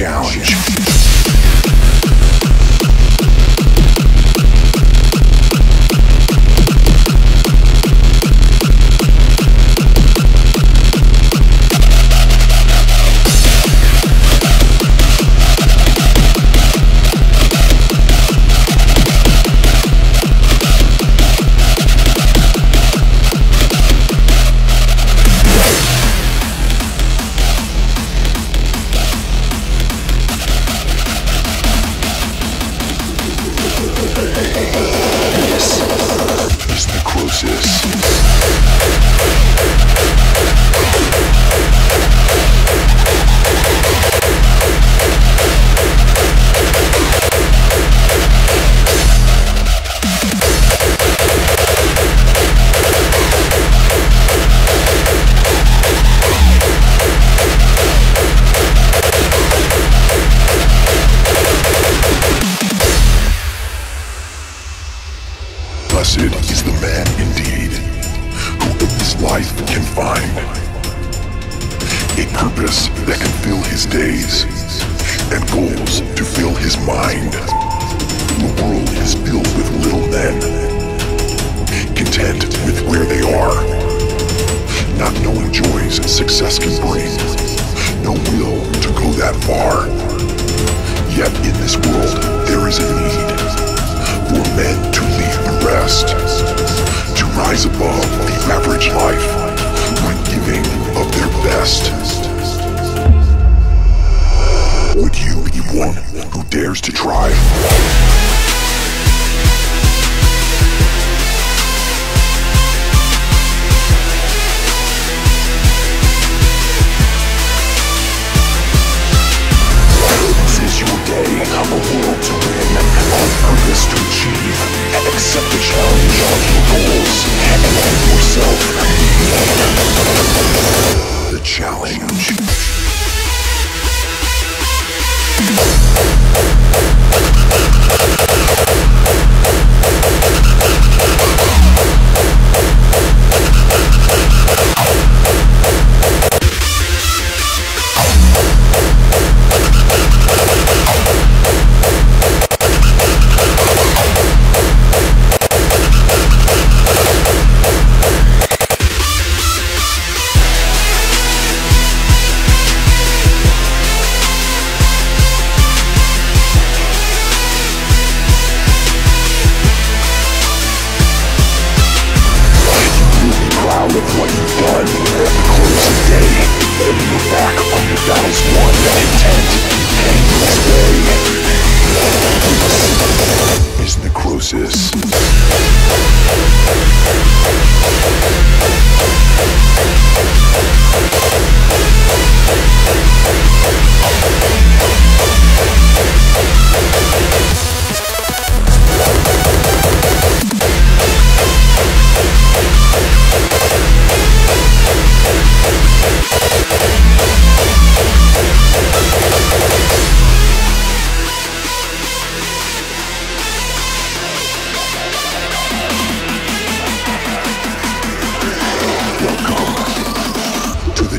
Challenge. Blessed is the man indeed, who in this life can find a purpose that can fill his days, and goals to fill his mind. The world is filled with little men, content with where they are, not knowing joys success can bring, no will to go that far. Yet in this world there is a need for men to leave the rest, to rise above the average life by giving of their best. Would you be one who dares to try? Accept the challenge of your goals and love yourself. The challenge.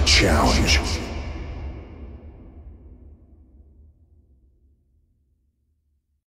Challenge.